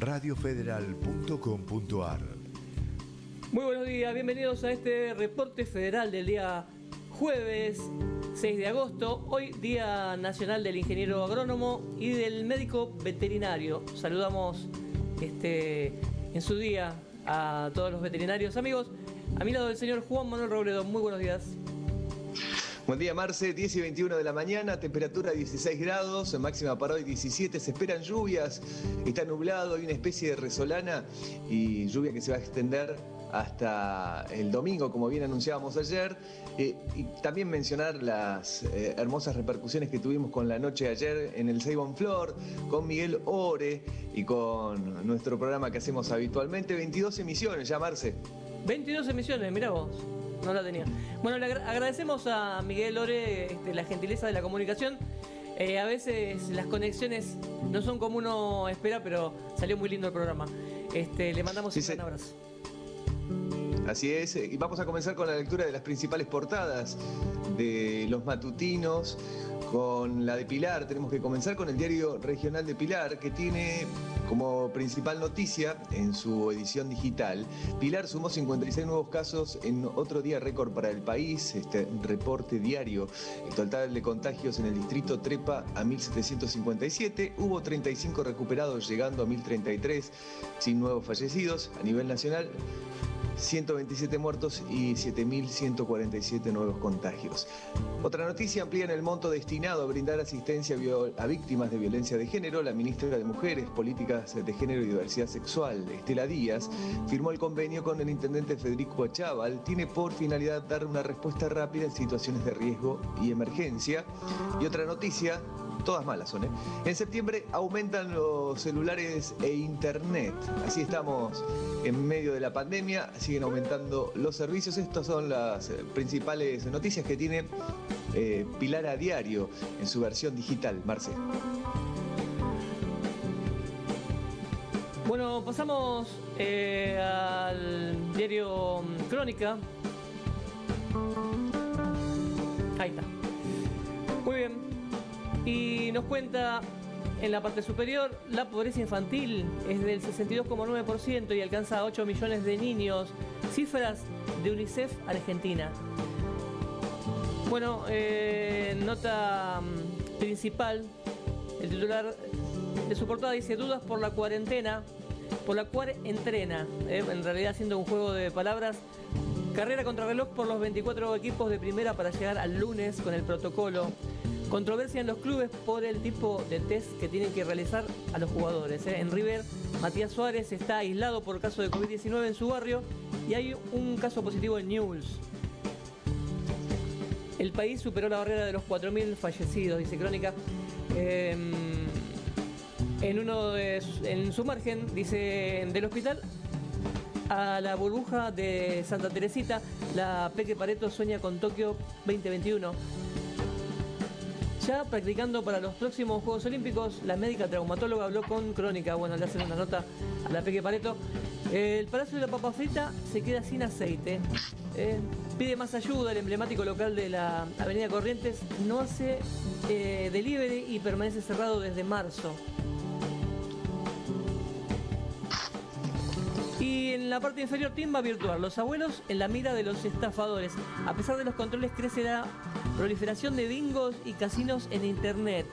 radiofederal.com.ar. Muy buenos días, bienvenidos a este reporte federal del día jueves 6 de agosto, hoy Día Nacional del Ingeniero Agrónomo y del Médico Veterinario. Saludamos en su día a todos los veterinarios amigos. A mi lado el señor Juan Manuel Robledo, muy buenos días. Buen día, Marce, 10 y 21 de la mañana, temperatura 16 grados, máxima para hoy 17, se esperan lluvias, está nublado, hay una especie de resolana y lluvia que se va a extender hasta el domingo, como bien anunciábamos ayer, y también mencionar las hermosas repercusiones que tuvimos con la noche de ayer en el Seibon Flor, con Miguel Oré y con nuestro programa que hacemos habitualmente, 22 emisiones ya, Marce. 22 emisiones, mirá vos. No la tenía. Bueno, le agradecemos a Miguel Oré la gentileza de la comunicación. A veces las conexiones no son como uno espera, pero salió muy lindo el programa. Le mandamos un gran abrazo. Así es, y vamos a comenzar con la lectura de las principales portadas de los matutinos. Con la de Pilar, tenemos que comenzar con el diario regional de Pilar, que tiene como principal noticia en su edición digital. Pilar sumó 56 nuevos casos en otro día récord para el país. Este reporte diario, el total de contagios en el distrito trepa a 1.757. Hubo 35 recuperados, llegando a 1.033, sin nuevos fallecidos. A nivel nacional, 127 muertos y 7.147 nuevos contagios. Otra noticia, amplían el monto destinado a brindar asistencia a víctimas de violencia de género. La ministra de Mujeres, Políticas de Género y Diversidad Sexual, Estela Díaz, firmó el convenio con el intendente Federico Achaval. Tiene por finalidad dar una respuesta rápida en situaciones de riesgo y emergencia. Y otra noticia, todas malas son, ¿eh? En septiembre aumentan los celulares e internet. Así estamos en medio de la pandemia, siguen aumentando los servicios. Estas son las principales noticias que tiene Pilar a diario en su versión digital, Marce. Bueno, pasamos al diario Crónica. Ahí está. Muy bien. Y nos cuenta en la parte superior, la pobreza infantil es del 62,9% y alcanza a 8 millones de niños, cifras de UNICEF Argentina. Bueno, nota principal, el titular de su portada dice: dudas por la cuarentena, por la cual entrena, en realidad haciendo un juego de palabras. Carrera contra reloj por los 24 equipos de primera para llegar al lunes con el protocolo. Controversia en los clubes por el tipo de test que tienen que realizar a los jugadores. En River, Matías Suárez está aislado por caso de COVID-19 en su barrio y hay un caso positivo en Newell's. El país superó la barrera de los 4.000 fallecidos, dice Crónica. En su margen, dice, del hospital a la burbuja de Santa Teresita, la Peque Pareto sueña con Tokio 2021. Ya practicando para los próximos Juegos Olímpicos, la médica traumatóloga habló con Crónica. Bueno, le hacen una nota a la Peque Pareto. El Palacio de la Papafrita se queda sin aceite. Pide más ayuda. El emblemático local de la Avenida Corrientes no hace delivery y permanece cerrado desde marzo. Y en la parte inferior, timba virtual. Los abuelos en la mira de los estafadores. A pesar de los controles, crece la proliferación de bingos y casinos en internet.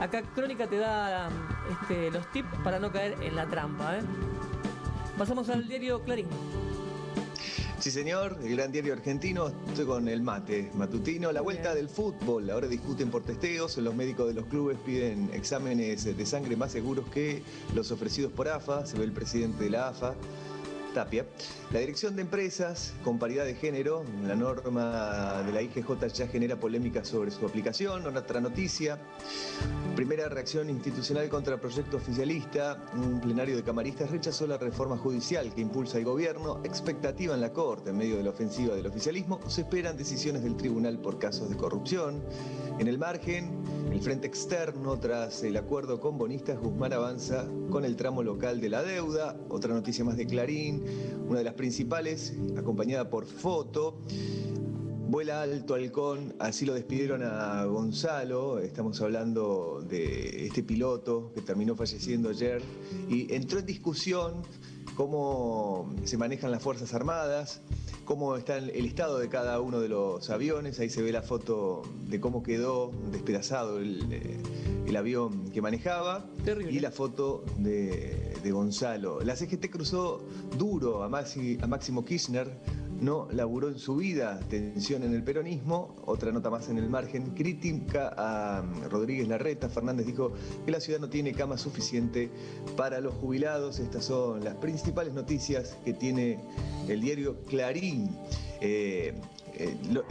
Acá Crónica te da los tips para no caer en la trampa, ¿eh? Pasamos al diario Clarín. Sí, señor, el gran diario argentino. Estoy con el mate matutino. La vuelta del fútbol, ahora discuten por testeos. Los médicos de los clubes piden exámenes de sangre más seguros que los ofrecidos por AFA. Se ve el presidente de la AFA, Tapia. La dirección de empresas con paridad de género, la norma de la IGJ ya genera polémica sobre su aplicación. Otra noticia, primera reacción institucional contra el proyecto oficialista. Un plenario de camaristas rechazó la reforma judicial que impulsa el gobierno. Expectativa en la Corte en medio de la ofensiva del oficialismo. Se esperan decisiones del tribunal por casos de corrupción. En el margen, el frente externo, tras el acuerdo con bonistas, Guzmán avanza con el tramo local de la deuda. Otra noticia más de Clarín, una de las principales, acompañada por foto. Vuela alto, halcón, así lo despidieron a Gonzalo. Estamos hablando de este piloto que terminó falleciendo ayer y entró en discusión cómo se manejan las Fuerzas Armadas, cómo está el estado de cada uno de los aviones. Ahí se ve la foto de cómo quedó despedazado el avión que manejaba. Terrible. Y la foto de Gonzalo. La CGT cruzó duro a Máximo Kirchner. No laburó en su vida, tensión en el peronismo. Otra nota más en el margen, crítica a Rodríguez Larreta. Fernández dijo que la ciudad no tiene cama suficiente para los jubilados. Estas son las principales noticias que tiene el diario Clarín.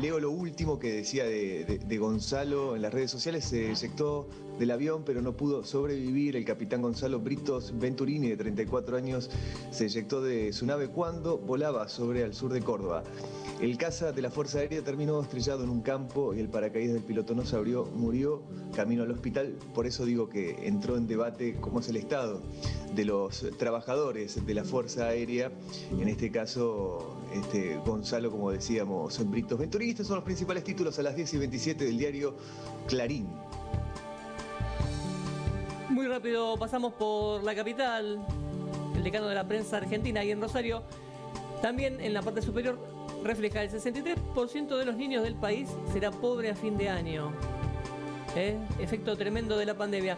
Leo lo último que decía de Gonzalo en las redes sociales. Se eyectó del avión, pero no pudo sobrevivir. El capitán Gonzalo Britos Venturini, de 34 años, se eyectó de su nave cuando volaba sobre al sur de Córdoba. El caza de la Fuerza Aérea terminó estrellado en un campo y el paracaídas del piloto no se abrió, murió camino al hospital. Por eso digo que entró en debate cómo es el estado de los trabajadores de la Fuerza Aérea, en este caso Gonzalo, como decíamos, en Britos Venturini. Estos son los principales títulos a las 10:27 del diario Clarín. Muy rápido pasamos por la capital, el decano de la prensa argentina, y en Rosario, también en la parte superior, refleja el 63% de los niños del país será pobre a fin de año. Efecto tremendo de la pandemia.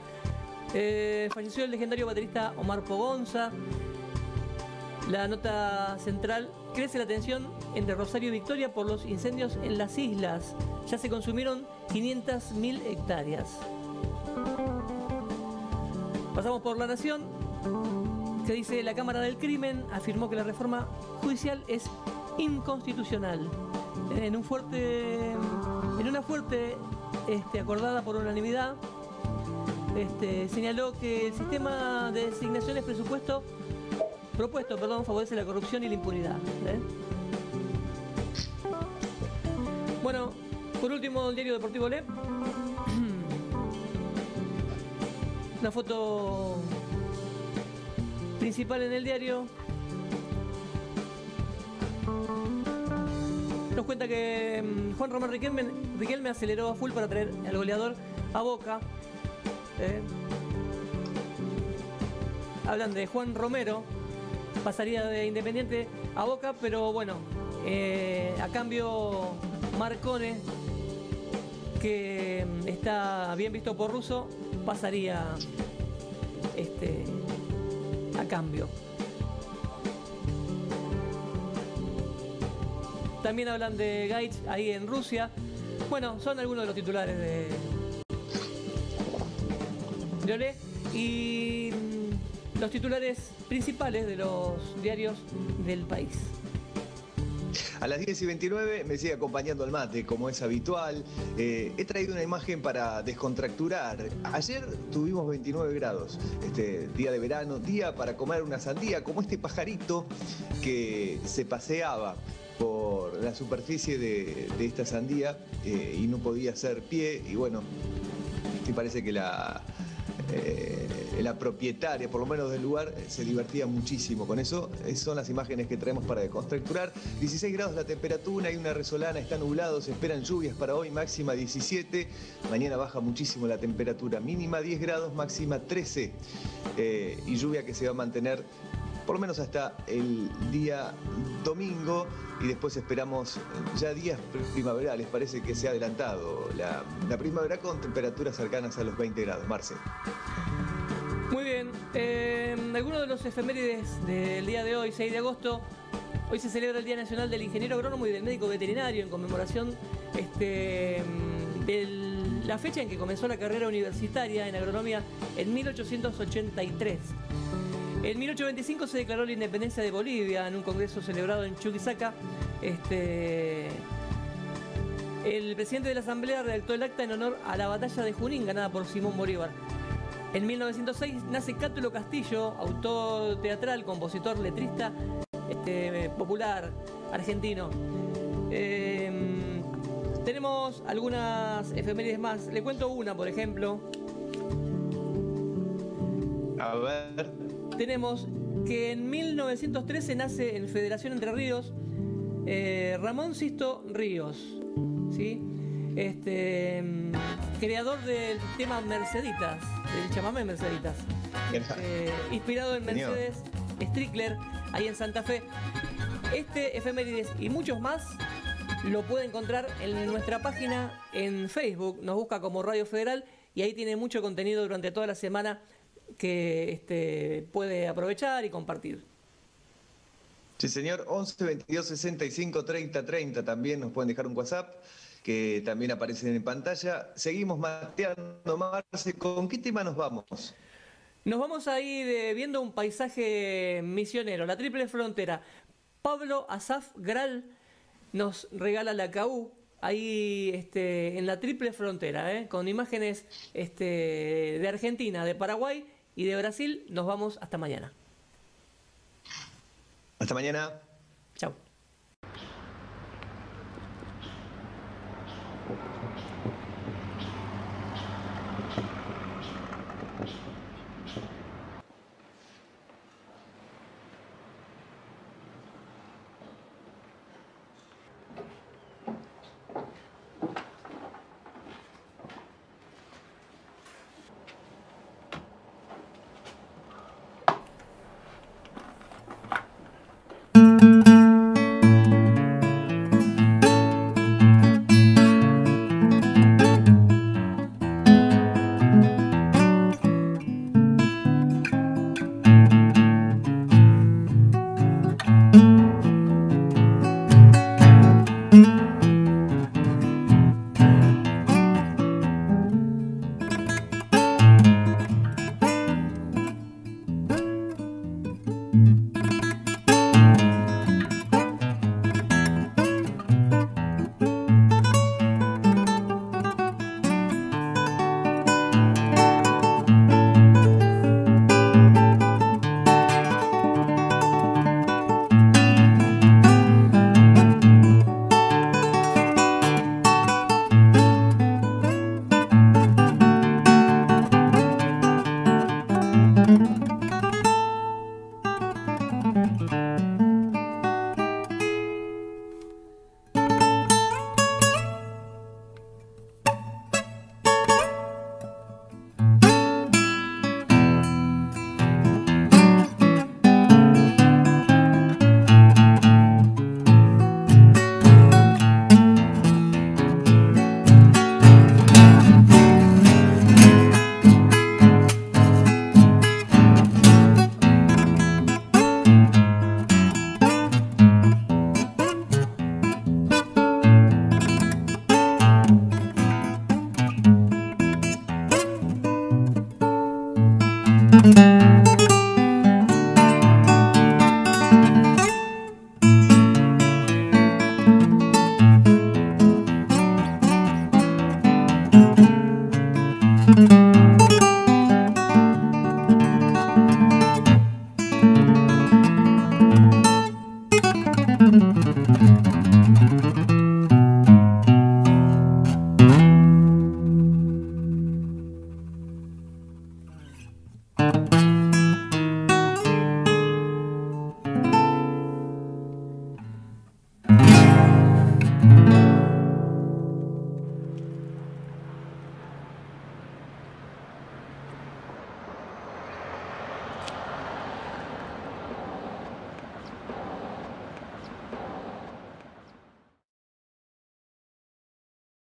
Falleció el legendario baterista Omar Pogonza. La nota central, crece la tensión entre Rosario y Victoria por los incendios en las islas. Ya se consumieron 500.000 hectáreas. Pasamos por La Nación, que dice: la Cámara del Crimen afirmó que la reforma judicial es inconstitucional. En una fuerte acordada por unanimidad, señaló que el sistema de designaciones propuesto, favorece la corrupción y la impunidad. Bueno, por último, el diario deportivo Olé. Una foto principal en el diario. Nos cuenta que Juan Román Riquelme aceleró a full para traer al goleador a Boca. Hablan de Juan Romero, pasaría de Independiente a Boca, pero bueno, a cambio Marcones, que está bien visto por Russo, pasaría a cambio. También hablan de Gaich ahí en Rusia. Bueno, son algunos de los titulares de Olé. Y los titulares principales de los diarios del país. A las 10:29 me sigue acompañando al mate, como es habitual. He traído una imagen para descontracturar. Ayer tuvimos 29 grados, día de verano, día para comer una sandía, como este pajarito que se paseaba por la superficie de esta sandía y no podía hacer pie. Y bueno, parece que la propietaria, por lo menos del lugar, se divertía muchísimo con eso. Esas son las imágenes que traemos para descontracturar. 16 grados la temperatura, hay una resolana, está nublado, se esperan lluvias para hoy, máxima 17. Mañana baja muchísimo la temperatura, mínima 10 grados, máxima 13. Y lluvia que se va a mantener por lo menos hasta el día domingo, y después esperamos ya días primaverales. Parece que se ha adelantado la primavera con temperaturas cercanas a los 20 grados, Marce. Muy bien, algunos de los efemérides del día de hoy, 6 de agosto, hoy se celebra el Día Nacional del Ingeniero Agrónomo y del Médico Veterinario, en conmemoración de la fecha en que comenzó la carrera universitaria en agronomía en 1883. En 1825 se declaró la independencia de Bolivia en un congreso celebrado en Chuquisaca. El presidente de la Asamblea redactó el acta en honor a la batalla de Junín ganada por Simón Bolívar. En 1906 nace Cátulo Castillo, autor teatral, compositor, letrista, popular argentino. Tenemos algunas efemérides más. Le cuento una, por ejemplo. A ver. Tenemos que en 1913 nace en Federación Entre Ríos Ramón Sisto Ríos, ¿sí? Creador del tema Merceditas, del chamamé Merceditas, inspirado en Mercedes Strickler, ahí en Santa Fe. Este efemérides y muchos más lo puede encontrar en nuestra página en Facebook, nos busca como Radio Federal y ahí tiene mucho contenido durante toda la semana que puede aprovechar y compartir. Sí, señor, 11 22 65 30 30, también nos pueden dejar un WhatsApp que también aparece en pantalla. Seguimos mateando, Marce, ¿con qué tema nos vamos? Nos vamos a ir viendo un paisaje misionero, la Triple Frontera. Pablo Asaf Gral nos regala la CAU, ahí en la Triple Frontera, con imágenes de Argentina, de Paraguay y de Brasil. Nos vamos hasta mañana. Hasta mañana.